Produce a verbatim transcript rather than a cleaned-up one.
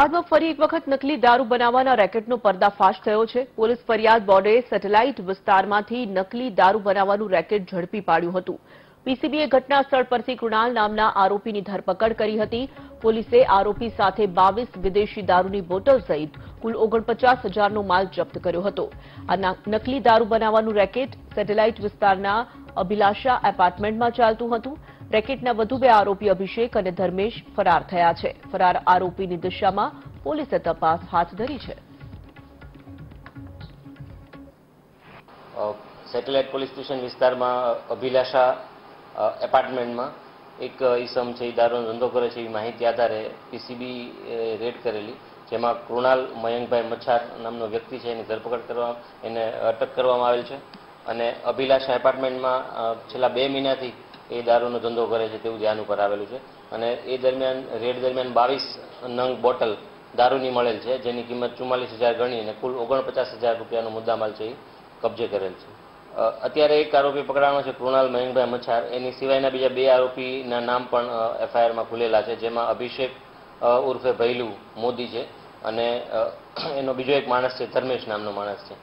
અમદાવાદમાં ફરી એક વખત નકલી દારૂ બનાવવાના રેકેટનો પર્દાફાશ થયો છે. પોલીસ ફરિયાદ બોર્ડે સેટેલાઇટ વિસ્તારમાંથી નકલી દારૂ બનાવવાનું રેકેટ ઝડપી પાડ્યું હતું. પીસીબીએ ઘટના સ્થળ પરથી કુણાલ નામના આરોપીની ધરપકડ કરી હતી. પોલીસે આરોપી સાથે બાવીસ વિદેશી દારૂની બોટલ સહિત કુલ ઓગણપચાસ હજારનો માલ જપ્ત કર્યો હતો. આ નકલી દારૂ બનાવવાનું રેકેટ સેટેલાઇટ વિસ્તારના અભિલાષા એપાર્ટમેન્ટમાં ચાલતું હતું. રેકેટના વધુ બે આરોપી અભિષેક અને ધર્મેશ ફરાર થયા છે. ફરાર આરોપીની દિશામાં પોલીસે તપાસ હાથ ધરી છે. સેટેલાઇટ પોલીસ સ્ટેશન વિસ્તારમાં અભિલાષા એપાર્ટમેન્ટમાં એક ઈસમ છે, દારૂનો ધંધો કરે છે એ માહિતી આધારે પીસીબી રેડ કરેલી, જેમાં કુણાલ મયંકભાઈ મછાર નામનો વ્યક્તિ છે એની ધરપકડ કરવા એને અટક કરવામાં આવેલ છે. અને અભિલાષા એપાર્ટમેન્ટમાં છેલ્લા બે મહિનાથી એ દારૂનો ધંધો કરે છે તેવું ધ્યાન ઉપર આવેલું છે. અને એ દરમિયાન રેડ દરમિયાન બાવીસ નંગ બોટલ દારૂની મળેલ છે, જેની કિંમત ચુમ્માલીસ હજાર ગણી અને કુલ ઓગણપચાસ હજાર રૂપિયાનો મુદ્દામાલ છે એ કબજે કરેલ છે. અત્યારે એક આરોપી પકડાવાનો છે કૃણાલ મહેન્દ્રભાઈ મછાર, એની સિવાયના બીજા બે આરોપીના નામ પણ એફઆઈઆરમાં ખુલેલા છે, જેમાં અભિષેક ઉર્ફે ભૈલુ મોદી છે અને એનો બીજો એક માણસ છે ધર્મેશ નામનો માણસ છે.